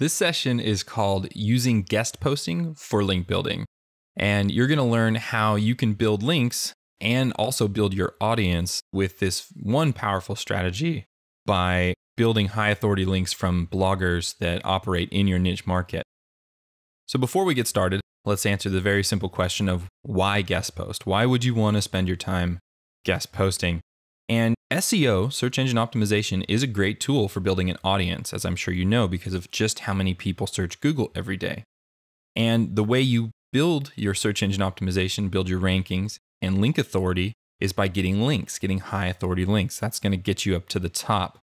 This session is called Using Guest Posting for Link Building, and you're going to learn how you can build links and also build your audience with this one powerful strategy by building high authority links from bloggers that operate in your niche market. So before we get started, let's answer the very simple question of why guest post? Why would you want to spend your time guest posting? And SEO, search engine optimization, is a great tool for building an audience, as I'm sure you know, because of just how many people search Google every day. And the way you build your search engine optimization, build your rankings and link authority is by getting links, getting high authority links. That's going to get you up to the top.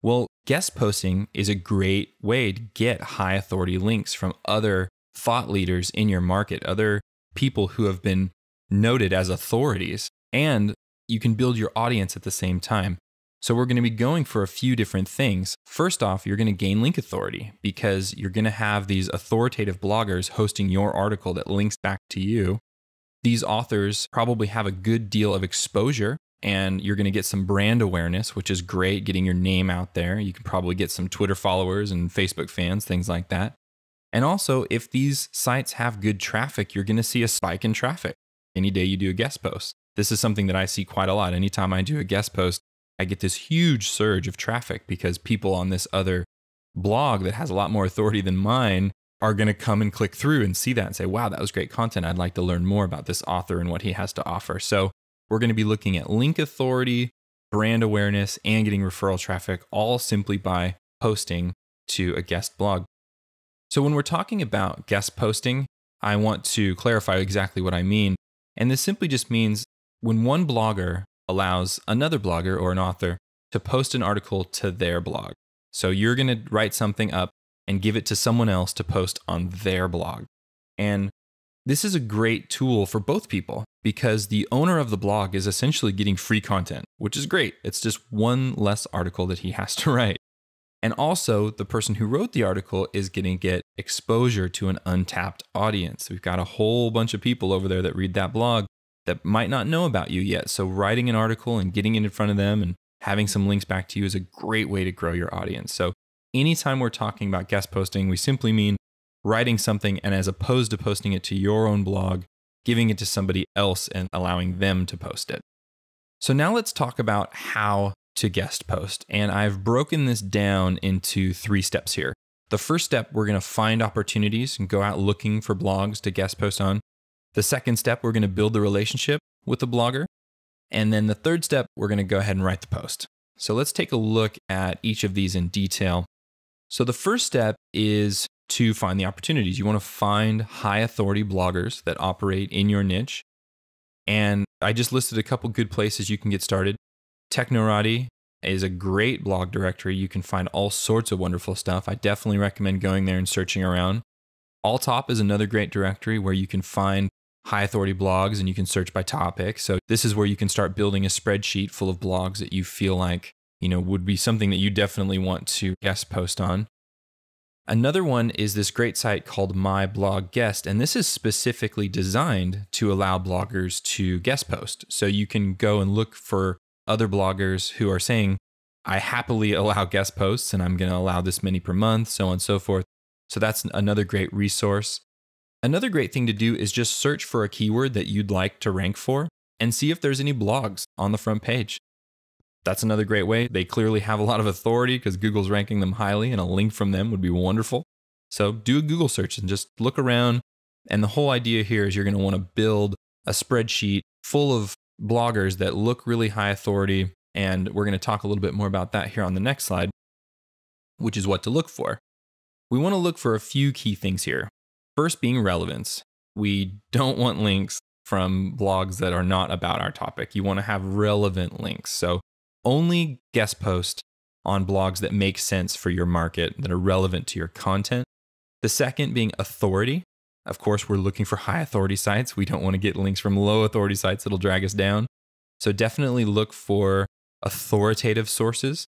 Well, guest posting is a great way to get high authority links from other thought leaders in your market, other people who have been noted as authorities, and you can build your audience at the same time. So we're going to be going for a few different things. First off, you're going to gain link authority because you're going to have these authoritative bloggers hosting your article that links back to you. These authors probably have a good deal of exposure and you're going to get some brand awareness, which is great, getting your name out there. You can probably get some Twitter followers and Facebook fans, things like that. And also, if these sites have good traffic, you're going to see a spike in traffic any day you do a guest post. This is something that I see quite a lot. Anytime I do a guest post, I get this huge surge of traffic because people on this other blog that has a lot more authority than mine are going to come and click through and see that and say, wow, that was great content. I'd like to learn more about this author and what he has to offer. So we're going to be looking at link authority, brand awareness, and getting referral traffic, all simply by posting to a guest blog. So when we're talking about guest posting, I want to clarify exactly what I mean. And this simply just means when one blogger allows another blogger or an author to post an article to their blog. So you're going to write something up and give it to someone else to post on their blog. And this is a great tool for both people because the owner of the blog is essentially getting free content, which is great. It's just one less article that he has to write. And also the person who wrote the article is going to get exposure to an untapped audience. We've got a whole bunch of people over there that read that blog that might not know about you yet. So writing an article and getting it in front of them and having some links back to you is a great way to grow your audience. So anytime we're talking about guest posting, we simply mean writing something and as opposed to posting it to your own blog, giving it to somebody else and allowing them to post it. So now let's talk about how to guest post. And I've broken this down into 3 steps here. The first step, we're going to find opportunities and go out looking for blogs to guest post on. The second step, we're going to build the relationship with the blogger. And then the third step, we're going to go ahead and write the post. So let's take a look at each of these in detail. So the first step is to find the opportunities. You want to find high authority bloggers that operate in your niche. And I just listed a couple good places you can get started. Technorati is a great blog directory. You can find all sorts of wonderful stuff. I definitely recommend going there and searching around. Alltop is another great directory where you can find high authority blogs and you can search by topic. So this is where you can start building a spreadsheet full of blogs that you feel like, you know, would be something that you definitely want to guest post on. Another one is this great site called My Blog Guest, and this is specifically designed to allow bloggers to guest post. So you can go and look for other bloggers who are saying, I happily allow guest posts and I'm going to allow this many per month, so on and so forth. So that's another great resource. Another great thing to do is just search for a keyword that you'd like to rank for and see if there's any blogs on the front page. That's another great way. They clearly have a lot of authority because Google's ranking them highly and a link from them would be wonderful. So do a Google search and just look around. And the whole idea here is you're going to want to build a spreadsheet full of bloggers that look really high authority. And we're going to talk a little bit more about that here on the next slide, which is what to look for. We want to look for a few key things here. First being relevance. We don't want links from blogs that are not about our topic. You want to have relevant links. So only guest post on blogs that make sense for your market, that are relevant to your content. The second being authority. Of course, we're looking for high authority sites. We don't want to get links from low authority sites that'll drag us down. So definitely look for authoritative sources.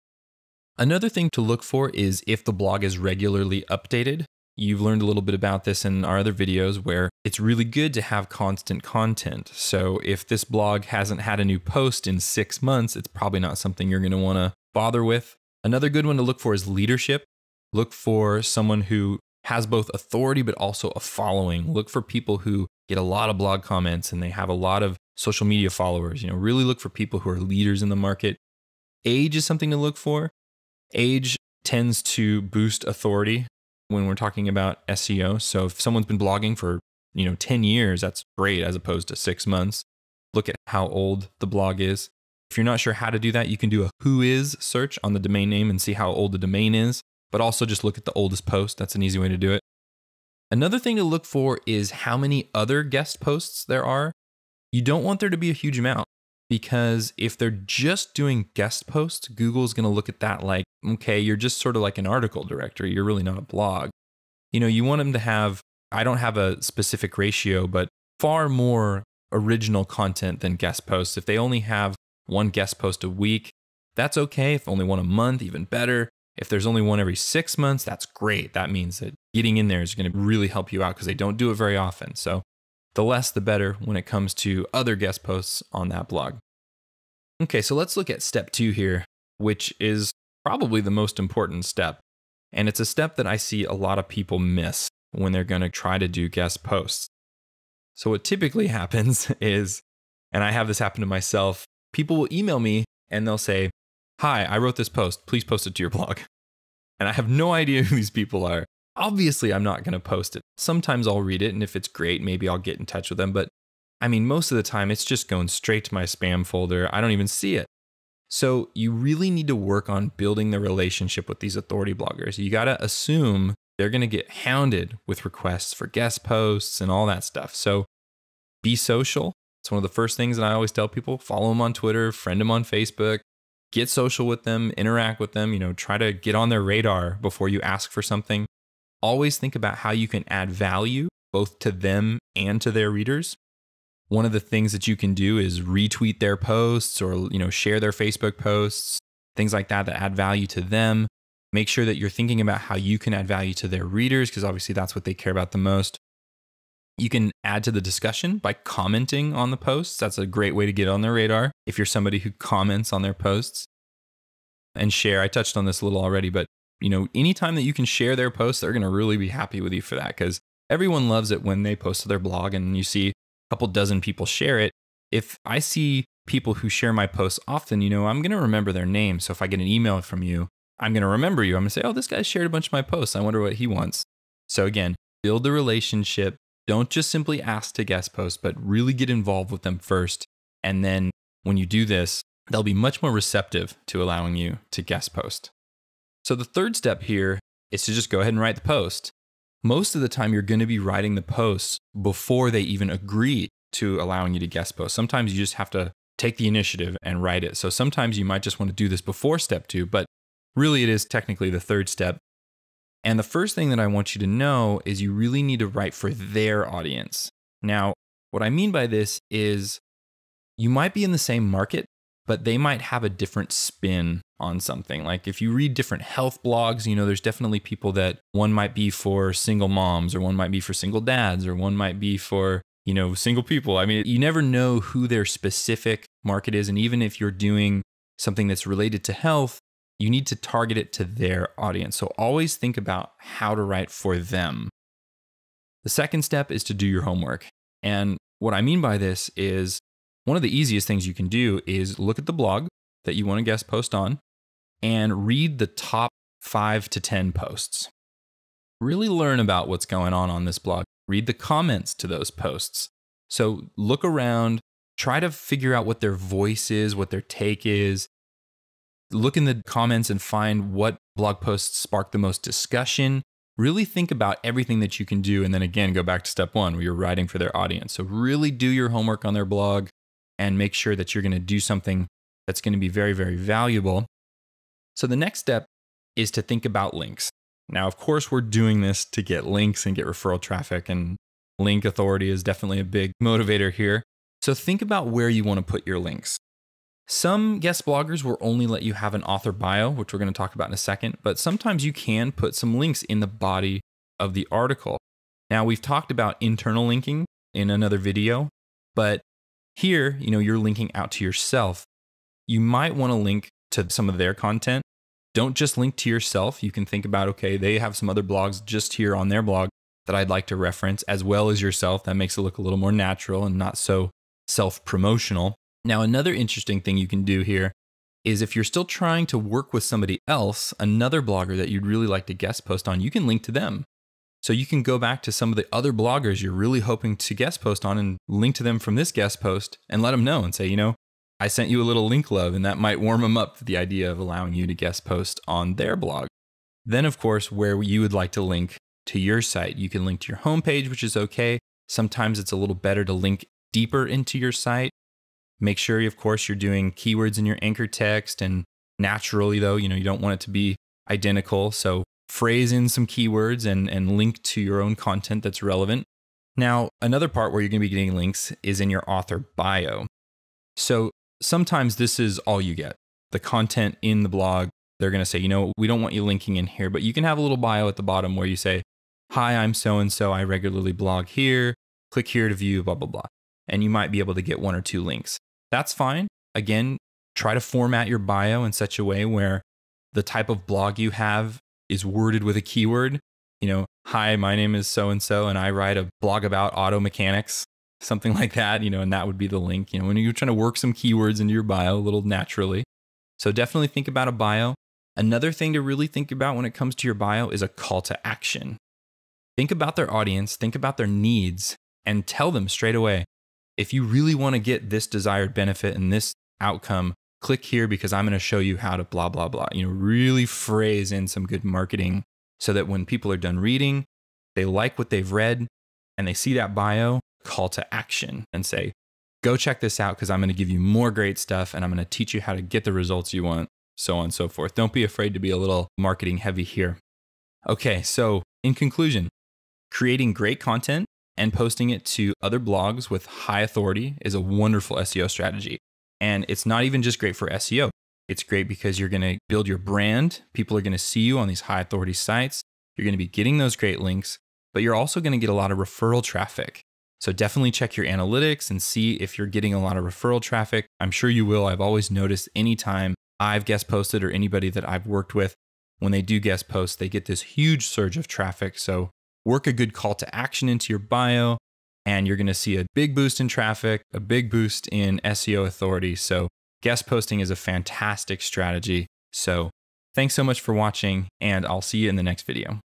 Another thing to look for is if the blog is regularly updated. You've learned a little bit about this in our other videos where it's really good to have constant content. So if this blog hasn't had a new post in 6 months, it's probably not something you're going to want to bother with. Another good one to look for is leadership. Look for someone who has both authority, but also a following. Look for people who get a lot of blog comments and they have a lot of social media followers. You know, really look for people who are leaders in the market. Age is something to look for. Age tends to boost authority when we're talking about SEO. So if someone's been blogging for, 10 years, that's great, as opposed to 6 months. Look at how old the blog is. If you're not sure how to do that, you can do a who is search on the domain name and see how old the domain is, but also just look at the oldest post. That's an easy way to do it. Another thing to look for is how many other guest posts there are. You don't want there to be a huge amount, because if they're just doing guest posts, Google's going to look at that like, okay, you're just sort of like an article directory. You're really not a blog. You know, you want them to have, I don't have a specific ratio, but far more original content than guest posts. If they only have one guest post a week, that's okay. If only one a month, even better. If there's only one every 6 months, that's great. That means that getting in there is going to really help you out, because they don't do it very often. So the less, the better when it comes to other guest posts on that blog. Okay, so let's look at step 2 here, which is probably the most important step. And it's a step that I see a lot of people miss when they're going to try to do guest posts. So what typically happens is, and I have this happen to myself, people will email me and they'll say, "Hi, I wrote this post. Please post it to your blog." And I have no idea who these people are. Obviously, I'm not going to post it. Sometimes I'll read it, and if it's great, maybe I'll get in touch with them. But I mean, most of the time, it's just going straight to my spam folder. I don't even see it. So you really need to work on building the relationship with these authority bloggers. You got to assume they're going to get hounded with requests for guest posts and all that stuff. So be social. It's one of the first things that I always tell people. Follow them on Twitter, friend them on Facebook. Get social with them, interact with them, try to get on their radar before you ask for something. Always think about how you can add value both to them and to their readers. One of the things that you can do is retweet their posts or, share their Facebook posts, things like that add value to them. Make sure that you're thinking about how you can add value to their readers, because obviously that's what they care about the most. You can add to the discussion by commenting on the posts. That's a great way to get on their radar if you're somebody who comments on their posts. And share. I touched on this a little already, but anytime that you can share their posts, they're going to really be happy with you for that, because everyone loves it when they post to their blog and you see a couple dozen people share it. If I see people who share my posts often, I'm going to remember their name. So if I get an email from you, I'm going to remember you. I'm going to say, "Oh, this guy shared a bunch of my posts. I wonder what he wants." So again, build the relationship. Don't just simply ask to guest post, but really get involved with them first. And then when you do this, they'll be much more receptive to allowing you to guest post. So the third step here is to just go ahead and write the post. Most of the time, you're going to be writing the post before they even agree to allowing you to guest post. Sometimes you just have to take the initiative and write it. So sometimes you might just want to do this before step 2, but really it is technically the third step. And the first thing that I want you to know is you really need to write for their audience. Now, what I mean by this is you might be in the same market, but they might have a different spin on something. Like if you read different health blogs, there's definitely people that one might be for single moms, or one might be for single dads, or one might be for, single people. I mean, you never know who their specific market is. And even if you're doing something that's related to health, you need to target it to their audience. So always think about how to write for them. The second step is to do your homework. And what I mean by this is one of the easiest things you can do is look at the blog that you want to guest post on and read the top 5 to 10 posts. Really learn about what's going on this blog. Read the comments to those posts. So look around, try to figure out what their voice is, what their take is. Look in the comments and find what blog posts spark the most discussion. Really think about everything that you can do. And then again, go back to step 1 where you're writing for their audience. So really do your homework on their blog and make sure that you're going to do something that's going to be very, very valuable. So the next step is to think about links. Now, of course, we're doing this to get links and get referral traffic, and link authority is definitely a big motivator here. So think about where you want to put your links. Some guest bloggers will only let you have an author bio, which we're going to talk about in a second, but sometimes you can put some links in the body of the article. Now, we've talked about internal linking in another video, but here, you're linking out to yourself. You might want to link to some of their content. Don't just link to yourself. You can think about, okay, they have some other blogs just here on their blog that I'd like to reference, as well as yourself. That makes it look a little more natural and not so self-promotional. Now, another interesting thing you can do here is if you're still trying to work with somebody else, another blogger that you'd really like to guest post on, you can link to them. So you can go back to some of the other bloggers you're really hoping to guest post on and link to them from this guest post and let them know and say, you know, I sent you a little link, love, and that might warm them up to the idea of allowing you to guest post on their blog. Then, of course, where you would like to link to your site, you can link to your homepage, which is okay. Sometimes it's a little better to link deeper into your site. Make sure, of course, you're doing keywords in your anchor text, and naturally, though, you know, you don't want it to be identical. So phrase in some keywords and link to your own content that's relevant. Now, another part where you're going to be getting links is in your author bio. So sometimes this is all you get. The content in the blog, they're going to say, you know, we don't want you linking in here, but you can have a little bio at the bottom where you say, hi, I'm so-and-so, I regularly blog here, click here to view, blah, blah, blah. And you might be able to get 1 or 2 links. That's fine. Again, try to format your bio in such a way where the type of blog you have is worded with a keyword. You know, hi, my name is so-and-so, and I write a blog about auto mechanics, something like that, you know, and that would be the link. You know, when you're trying to work some keywords into your bio a little naturally. So definitely think about a bio. Another thing to really think about when it comes to your bio is a call to action. Think about their audience, think about their needs, and tell them straight away, if you really want to get this desired benefit and this outcome, click here because I'm going to show you how to blah, blah, blah. You know, really phrase in some good marketing so that when people are done reading, they like what they've read and they see that bio, call to action and say, go check this out because I'm going to give you more great stuff and I'm going to teach you how to get the results you want, so on and so forth. Don't be afraid to be a little marketing heavy here. Okay, so in conclusion, creating great content and posting it to other blogs with high authority is a wonderful SEO strategy. And it's not even just great for SEO. It's great because you're going to build your brand. People are going to see you on these high authority sites. You're going to be getting those great links, but you're also going to get a lot of referral traffic. So definitely check your analytics and see if you're getting a lot of referral traffic. I'm sure you will. I've always noticed anytime I've guest posted or anybody that I've worked with, when they do guest posts, they get this huge surge of traffic. So work a good call to action into your bio, and you're going to see a big boost in traffic, a big boost in SEO authority. So guest posting is a fantastic strategy. So thanks so much for watching, and I'll see you in the next video.